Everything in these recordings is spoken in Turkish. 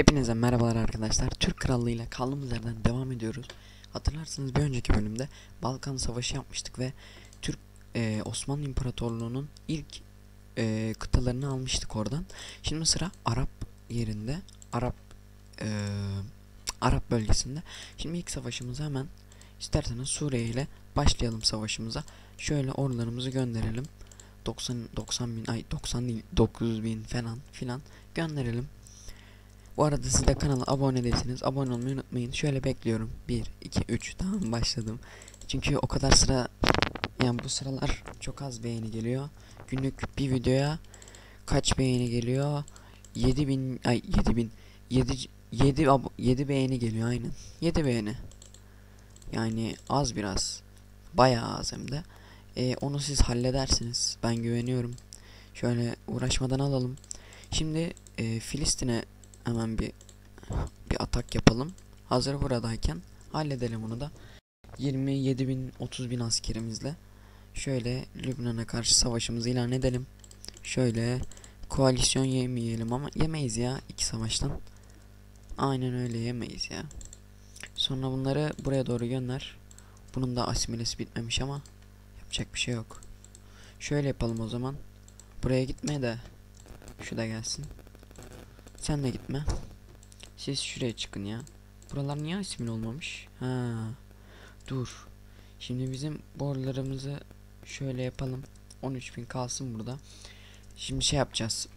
Hepinize merhabalar arkadaşlar. Türk Krallığı ile kaldığımız yerden devam ediyoruz. Hatırlarsınız bir önceki bölümde Balkan Savaşı yapmıştık ve Türk Osmanlı İmparatorluğu'nun ilk kıtalarını almıştık oradan. Şimdi sıra Arap yerinde, Arap bölgesinde. Şimdi ilk savaşımıza hemen isterseniz Suriye ile başlayalım savaşımıza. Şöyle ordularımızı gönderelim. 90 bin, ay 90 değil 9 bin filan gönderelim. Bu arada siz de kanala abone değilseniz abone olmayı unutmayın. Şöyle bekliyorum. 1, 2, 3. Tamam, başladım. Çünkü o kadar sıra, yani bu sıralar çok az beğeni geliyor. Günlük bir videoya kaç beğeni geliyor? 7 beğeni geliyor, aynen. 7 beğeni. Yani az biraz. Bayağı az hem de. Onu siz halledersiniz. Ben güveniyorum. Şöyle uğraşmadan alalım. Şimdi Filistin'e hemen bir atak yapalım. Hazır buradayken halledelim onu da. 27.000-30.000 askerimizle. Şöyle Lübnan'a karşı savaşımızı ilan edelim. Şöyle koalisyon yemeyelim ama yemeyiz ya iki savaştan. Aynen öyle, yemeyiz ya. Sonra bunları buraya doğru gönder. Bunun da asimilesi bitmemiş ama yapacak bir şey yok. Şöyle yapalım o zaman. Buraya gitme de şu da gelsin. Sen de gitme. Siz şuraya çıkın ya. Buralar niye ismin olmamış? Ha. Dur. Şimdi bizim borlarımızı şöyle yapalım. 13.000 kalsın burada. Şimdi şey yapacağız.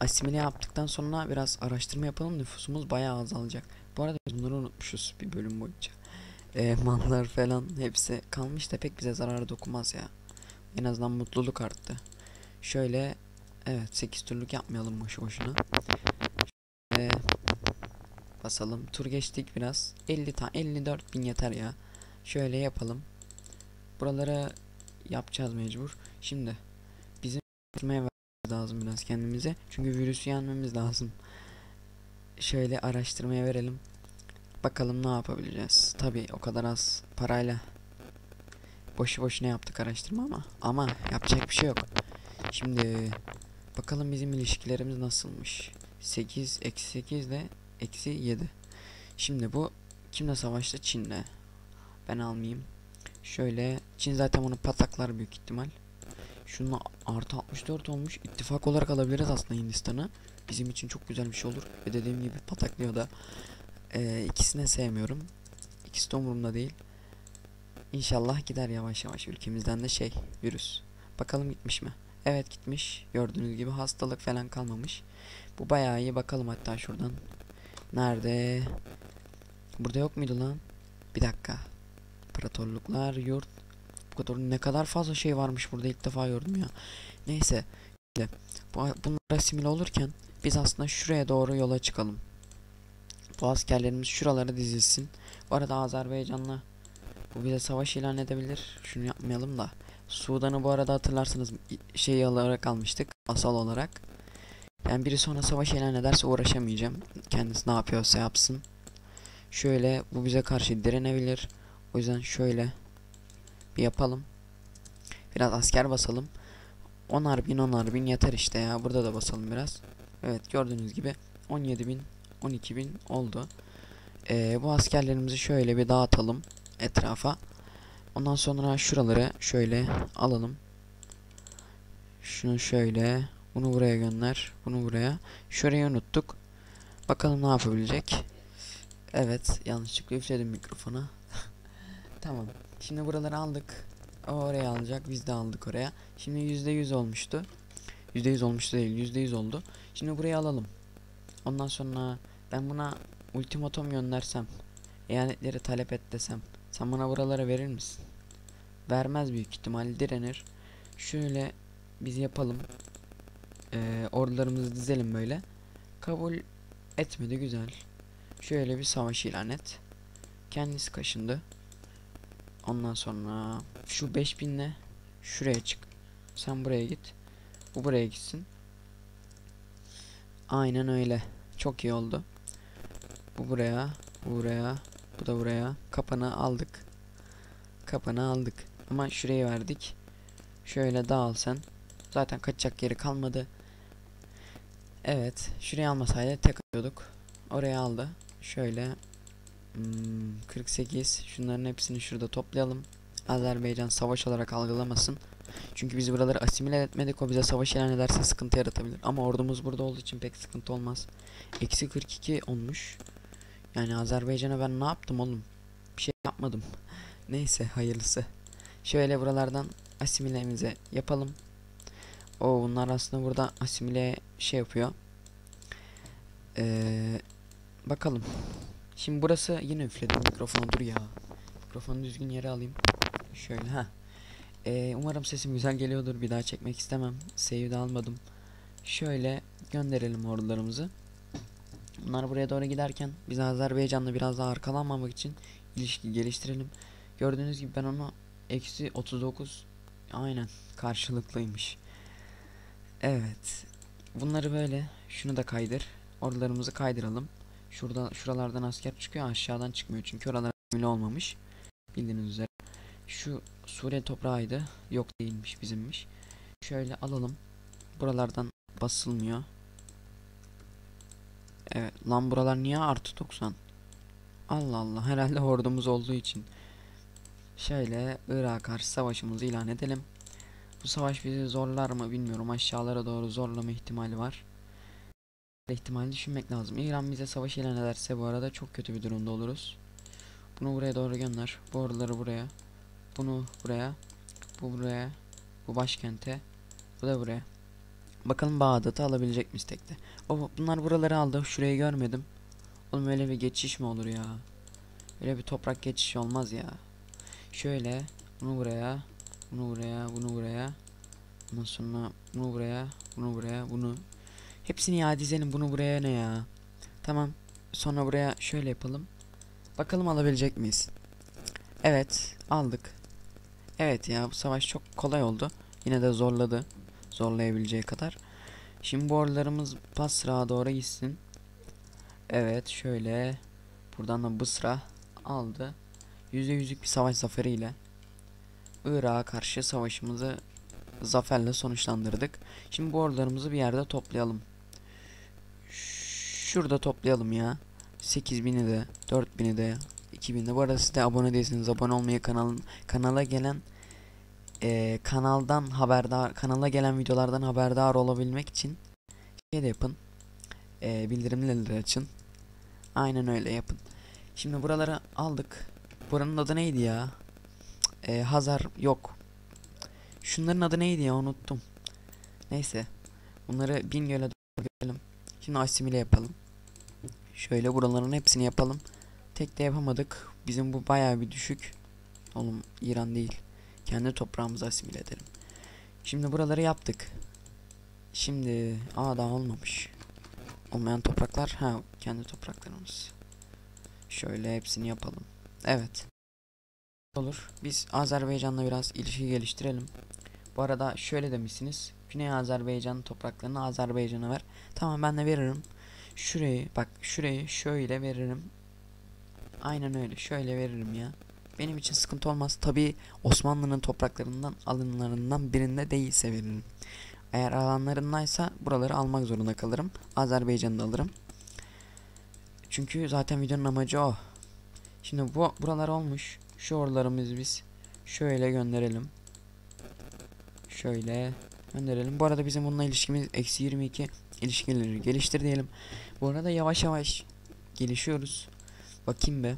Asimile yaptıktan sonra biraz araştırma yapalım. Nüfusumuz bayağı azalacak. Bu arada bunları unutmuşuz bir bölüm boyunca. Mallar falan hepsi kalmış da pek bize zararı dokunmaz ya. En azından mutluluk arttı. Şöyle, evet, 8 turluk yapmayalım boşu boşuna. Şöyle basalım. Tur geçtik biraz. 54.000 yeter ya. Şöyle yapalım. Buralara yapacağız mecbur. Şimdi bizim tutmaya vermemiz lazım biraz kendimize. Çünkü virüsü yenmemiz lazım. Şöyle araştırmaya verelim. Bakalım ne yapabileceğiz. Tabii o kadar az parayla boşu boşuna yaptık araştırma ama yapacak bir şey yok. Şimdi bakalım bizim ilişkilerimiz nasılmış. 8 eksi 8 ile eksi 7. Şimdi bu kimle savaştı? Çin'le. Ben almayayım. Şöyle Çin zaten onu pataklar büyük ihtimal. Şununla artı 64 olmuş. İttifak olarak alabiliriz aslında Hindistan'ı. Bizim için çok güzel bir şey olur. Ve dediğim gibi pataklıyor da. İkisini sevmiyorum. İkisi de umurumda değil. İnşallah gider yavaş yavaş ülkemizden de virüs. Bakalım gitmiş mi? Evet, gitmiş. Gördüğünüz gibi hastalık falan kalmamış. Bu bayağı iyi. Bakalım hatta şuradan. Nerede? Burada yok muydu lan? Bir dakika. İmparatorluklar, yurt. Bu kadar, ne kadar fazla şey varmış burada, ilk defa gördüm ya. Neyse. İşte, bunlar asimile olurken biz aslında şuraya doğru yola çıkalım. Bu askerlerimiz şuralara dizilsin. Bu arada Azerbaycan'la bu bize savaş ilan edebilir. Şunu yapmayalım da. Sudan'ı bu arada hatırlarsınız şey olarak almıştık, asal olarak. Yani biri sonra savaş ilan ederse uğraşamayacağım. Kendisi ne yapıyorsa yapsın. Şöyle bu bize karşı direnebilir. O yüzden şöyle bir yapalım. Biraz asker basalım. 10'ar bin yeter işte ya. Burada da basalım biraz. Evet, gördüğünüz gibi 17.000 12.000 oldu. Bu askerlerimizi şöyle bir dağıtalım etrafa. Ondan sonra şuraları şöyle alalım. Şunu şöyle, bunu buraya gönder, bunu buraya. Şurayı unuttuk. Bakalım ne yapabilecek. Evet, yanlışlıkla üfledim mikrofona. Tamam. Şimdi buraları aldık. O oraya alacak, biz de aldık oraya. Şimdi %100 olmuştu. %100 olmuştu değil, %100 oldu. Şimdi burayı alalım. Ondan sonra ben buna ultimatom göndersem, eyaletleri talep et desem, sen bana buralara verir misin? Vermez büyük ihtimal, direnir. Şöyle biz yapalım. Ordularımızı dizelim böyle. Kabul etmedi, güzel. Şöyle bir savaş ilan et. Kendisi kaşındı. Ondan sonra şu 5000'le şuraya çık. Sen buraya git. Bu buraya gitsin. Aynen öyle. Çok iyi oldu. Bu buraya, bu buraya, bu da buraya. Kapanı aldık. Kapanı aldık. Ama şurayı verdik. Şöyle dağıl sen. Zaten kaçacak yeri kalmadı. Evet, şuraya almasaydı tek atıyorduk. Oraya aldı. Şöyle 48, şunların hepsini şurada toplayalım. Azerbaycan savaş olarak algılamasın. Çünkü biz buraları asimile etmedik. O bize savaş ilan ederse sıkıntı yaratabilir. Ama ordumuz burada olduğu için pek sıkıntı olmaz. Eksi 42 olmuş. Yani Azerbaycan'a ben ne yaptım oğlum? Bir şey yapmadım. Neyse, hayırlısı. Şöyle buralardan asimilemize yapalım. O bunlar aslında burada asimile şey yapıyor. Bakalım. Şimdi burası yine üfledi. Mikrofon dur ya. Mikrofonu düzgün yere alayım. Şöyle ha. Umarım sesim güzel geliyordur. Bir daha çekmek istemem. Save'i de almadım. Şöyle gönderelim ordularımızı. Bunlar buraya doğru giderken biz Azerbaycan'la biraz daha arkalanmamak için ilişki geliştirelim. Gördüğünüz gibi ben onu eksi 39 aynen karşılıklıymış. Evet. Bunları böyle. Şunu da kaydır. Ordularımızı kaydıralım. Şurada, şuralardan asker çıkıyor. Aşağıdan çıkmıyor. Çünkü oralar öyle olmamış. Bildiğiniz üzere. Şu Suriye toprağıydı. Yok değilmiş, bizimmiş. Şöyle alalım. Buralardan basılmıyor. Evet. Lan buralar niye artı 90? Allah Allah. Herhalde ordumuz olduğu için. Şöyle Irak'a karşı savaşımızı ilan edelim. Bu savaş bizi zorlar mı bilmiyorum. Aşağılara doğru zorlama ihtimali var. İhtimali düşünmek lazım. İran bize savaş ilan ederse bu arada çok kötü bir durumda oluruz. Bunu buraya doğru gönder. Bu oraları buraya. Bunu buraya. Bu buraya. Bu başkente. Bu da buraya. Bakalım Bağdat'ı alabilecek miyiz tekte? Bunlar buraları aldı. Şurayı görmedim. Oğlum öyle bir geçiş mi olur ya? Öyle bir toprak geçişi olmaz ya. Şöyle. Bunu buraya. Bunu buraya, bunu buraya. Ondan sonra bunu buraya, bunu buraya, bunu. Hepsini ya dizelim, bunu buraya ne ya? Tamam. Sonra buraya şöyle yapalım. Bakalım alabilecek miyiz? Evet, aldık. Evet ya, bu savaş çok kolay oldu. Yine de zorladı. Zorlayabileceği kadar. Şimdi bu oralarımız Basra'ya doğru gitsin. Evet, şöyle. Buradan da Basra aldı. %100'lük bir savaş zaferiyle Irak'a karşı savaşımızı zaferle sonuçlandırdık. Şimdi bu ordularımızı bir yerde toplayalım. Şurada toplayalım ya. 8000'i de, 4000'i de, 2000'i de. Bu arada siz de abone değilsiniz. Abone olmayı, kanala gelen kanaldan haberdar, kanala gelen videolardan haberdar olabilmek için şey de yapın. Bildirimleri açın. Aynen öyle yapın. Şimdi buraları aldık. Buranın adı neydi ya? Hazar yok. Şunların adı neydi ya, unuttum. Neyse. Bunları Bingöl'e doğru görelim. Şimdi asimile yapalım. Şöyle buraların hepsini yapalım. Tek de yapamadık. Bizim bu bayağı bir düşük. Oğlum İran değil. Kendi toprağımızı asimile edelim. Şimdi buraları yaptık. Şimdi daha olmamış. Olmayan topraklar. Ha, kendi topraklarımız. Şöyle hepsini yapalım. Evet. Olur. Biz Azerbaycan'la biraz ilişki geliştirelim. Bu arada şöyle demişsiniz. Güney Azerbaycan topraklarını Azerbaycan'a ver. Tamam, ben de veririm. Şurayı bak, şurayı şöyle veririm. Aynen öyle. Şöyle veririm ya. Benim için sıkıntı olmaz. Tabii Osmanlı'nın topraklarından alınlarından birinde değilse veririm. Eğer alanlarındaysa buraları almak zorunda kalırım. Azerbaycan'da alırım. Çünkü zaten videonun amacı o. Şimdi bu buralar olmuş. Şu oralarımız biz şöyle gönderelim. Şöyle gönderelim. Bu arada bizim bununla ilişkimiz eksi 22 ilişkileri geliştir diyelim. Bu arada yavaş yavaş gelişiyoruz. Bakayım be.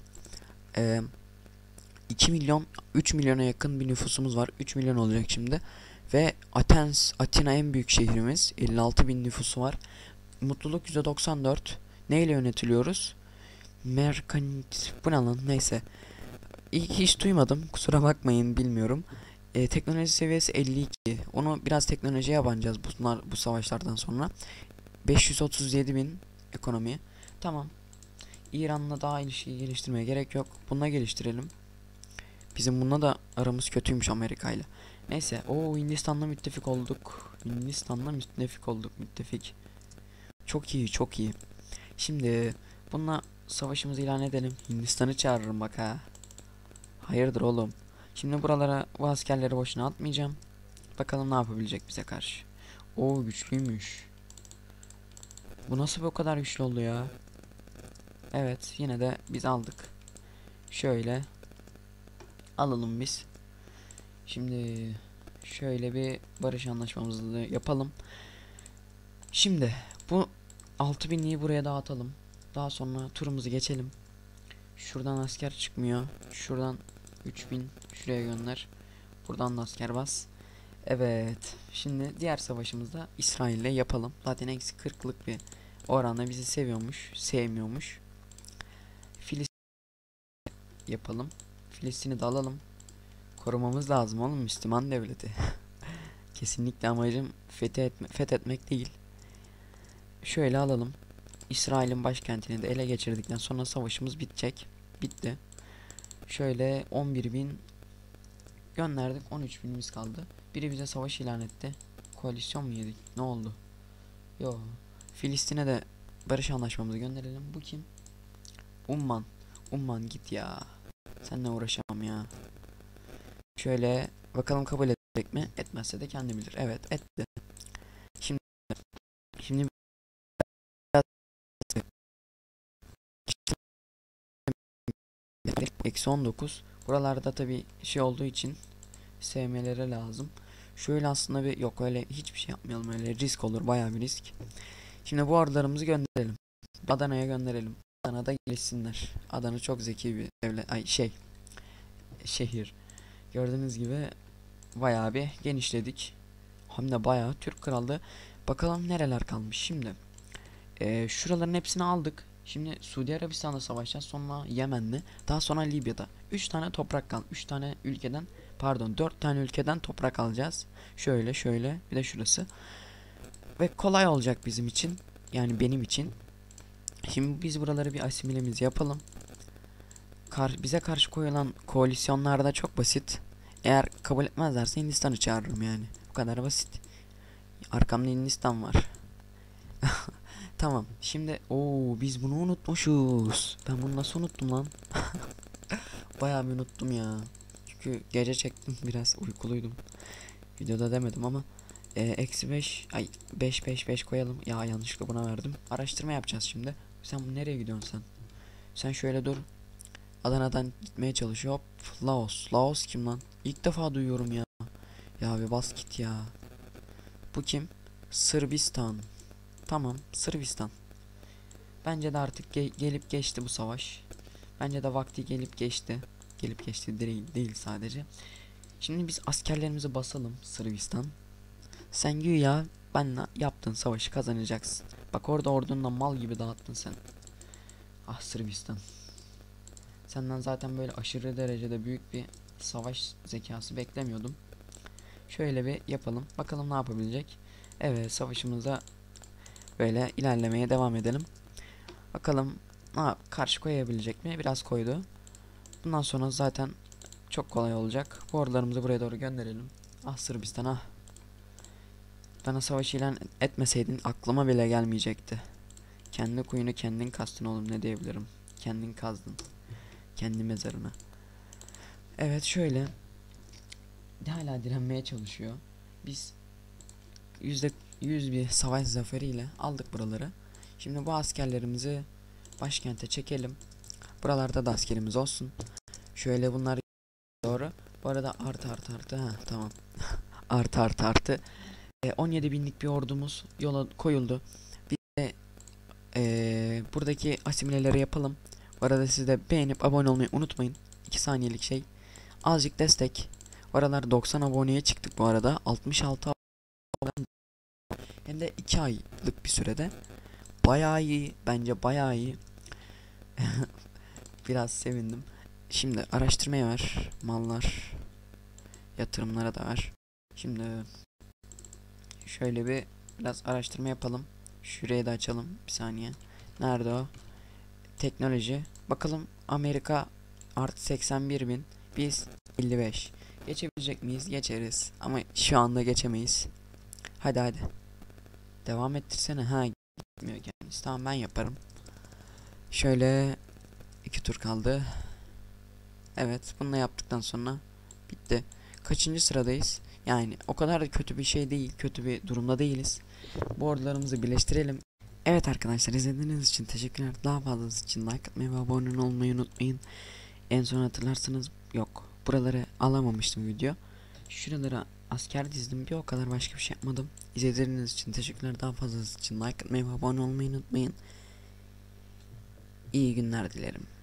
2 milyon 3 milyona yakın bir nüfusumuz var. 3 milyon olacak şimdi. Ve Atina en büyük şehrimiz. 56 bin nüfusu var. Mutluluk %94. Neyle yönetiliyoruz? Merkant. Bu ne lan? Neyse. İlk hiç duymadım. Kusura bakmayın, bilmiyorum. Teknoloji seviyesi 52. Onu biraz teknolojiye yabanacağız bu savaşlardan sonra. 537 bin ekonomi. Tamam. İran'la daha ilişkiyi geliştirmeye gerek yok. Bununla geliştirelim. Bizim bununla da aramız kötüymüş Amerika'yla. Neyse. O Hindistan'la müttefik olduk. Hindistan'la müttefik olduk. Müttefik. Çok iyi, çok iyi. Şimdi bununla savaşımızı ilan edelim. Hindistan'ı çağırırım bak ha. Hayırdır oğlum. Şimdi buralara bu askerleri boşuna atmayacağım. Bakalım ne yapabilecek bize karşı. Oo, güçlüymüş. Bu nasıl bu kadar güçlü oldu ya? Evet, yine de biz aldık. Şöyle alalım biz. Şimdi şöyle bir barış anlaşmamızı yapalım. Şimdi bu 6000'liği buraya dağıtalım. Daha sonra turumuzu geçelim. Şuradan asker çıkmıyor. Şuradan 3000 şuraya gönder. Buradan da asker bas. Evet. Şimdi diğer savaşımızda İsrail'le yapalım. Zaten eksi 40'lık bir oranla bizi seviyormuş, sevmiyormuş. Filistin'i yapalım. Filistin'i de alalım. Korumamız lazım oğlum, Müslüman devleti. Kesinlikle amacım fethetmek değil. Şöyle alalım. İsrail'in başkentini de ele geçirdikten sonra savaşımız bitecek. Bitti. Şöyle 11.000 gönderdik. 13.000'imiz kaldı. Biri bize savaş ilan etti. Koalisyon mu yedik? Ne oldu? Yo. Filistin'e de barış anlaşmamızı gönderelim. Bu kim? Umman. Umman git ya. Seninle uğraşamam ya. Şöyle bakalım kabul edecek mi? Etmezse de kendi bilir. Evet, etti. Şimdi eksi 19. Buralarda tabi şey olduğu için sevmelere lazım. Şöyle aslında bir yok, öyle hiçbir şey yapmayalım, öyle risk olur, bayağı bir risk. Şimdi bu ordularımızı gönderelim. Adana'ya gönderelim. Adana'da gelişsinler. Adana çok zeki bir devlet, şehir. Gördüğünüz gibi bayağı bir genişledik. Hem de bayağı Türk krallığı. Bakalım nereler kalmış şimdi. Şuraların hepsini aldık. Şimdi Suudi Arabistan'da savaşacağız. Sonra Yemen'le. Daha sonra Libya'da. 3 tane toprak kal. 3 tane ülkeden, pardon 4 tane ülkeden toprak alacağız. Şöyle. Bir de şurası. Ve kolay olacak bizim için. Yani benim için. Şimdi biz buraları bir asimilemiz yapalım. Bize karşı koyulan koalisyonlarda çok basit. Eğer kabul etmezlerse Hindistan'ı çağırırım yani. Bu kadar basit. Arkamda Hindistan var. Tamam. Şimdi biz bunu unutmuşuz. Ben bunu nasıl unuttum lan? Bayağı bir unuttum ya. Çünkü gece çektim, biraz uykuluydum. Videoda demedim ama eksi 5 5 koyalım. Ya yanlışlıkla buna verdim. Araştırma yapacağız şimdi. Sen nereye gidiyorsun sen? Sen şöyle dur. Adana'dan gitmeye çalışıyor. Hop, Laos. Laos kim lan? İlk defa duyuyorum ya. Ya bir bas git ya. Bu kim? Sırbistan. Tamam, Sırbistan. Bence de artık gelip geçti bu savaş. Bence de vakti gelip geçti. Gelip geçti değil sadece. Şimdi biz askerlerimizi basalım Sırbistan. Sen güya benle yaptığın savaşı kazanacaksın. Bak orada ordunla mal gibi dağıttın sen. Ah Sırbistan. Senden zaten böyle aşırı derecede büyük bir savaş zekası beklemiyordum. Şöyle bir yapalım. Bakalım ne yapabilecek. Evet, savaşımıza böyle ilerlemeye devam edelim. Bakalım karşı koyabilecek mi? Biraz koydu. Bundan sonra zaten çok kolay olacak. Bu ordularımızı buraya doğru gönderelim. Ah Sırbistan ah. Bana savaş ilan etmeseydin aklıma bile gelmeyecekti. Kendi kuyunu kendin kastın oğlum, ne diyebilirim. Kendin kazdın. Kendi mezarına. Evet şöyle. Hala direnmeye çalışıyor. Biz %100 bir savaş zaferiyle aldık buraları. Şimdi bu askerlerimizi başkente çekelim. Buralarda da askerimiz olsun. Şöyle bunlar doğru. Bu arada artı. Ha, tamam. Artı. 17.000'lik bir ordumuz yola koyuldu. Bir de buradaki asimileleri yapalım. Bu arada siz de beğenip abone olmayı unutmayın. 2 saniyelik şey. Azıcık destek. Oralar 90 aboneye çıktık bu arada. 66 abone. Hem de 2 aylık bir sürede. Bayağı iyi. Bence bayağı iyi. Biraz sevindim. Şimdi araştırmaya ver. Mallar. Yatırımlara da ver. Şimdi şöyle biraz araştırma yapalım. Şurayı da açalım. Bir saniye. Nerede o? Teknoloji. Bakalım Amerika artı 81.000. Biz 55. Geçebilecek miyiz? Geçeriz. Ama şu anda geçemeyiz. Hadi. Devam ettirsene. Ha, gitmiyor kendisi. Tamam, ben yaparım. Şöyle 2 tur kaldı. Evet. Bunu da yaptıktan sonra bitti. Kaçıncı sıradayız? Yani o kadar da kötü bir şey değil. Kötü bir durumda değiliz. Bu ordularımızı birleştirelim. Evet arkadaşlar, izlediğiniz için teşekkürler. Daha fazlası için like atmayı ve abone olmayı unutmayın. En son hatırlarsanız yok, buraları alamamıştım video. Şuralara asker dizdim, bir o kadar, başka bir şey yapmadım. İzlediğiniz için teşekkürler. Daha fazlası için like atmayı ve abone olmayı unutmayın. İyi günler dilerim.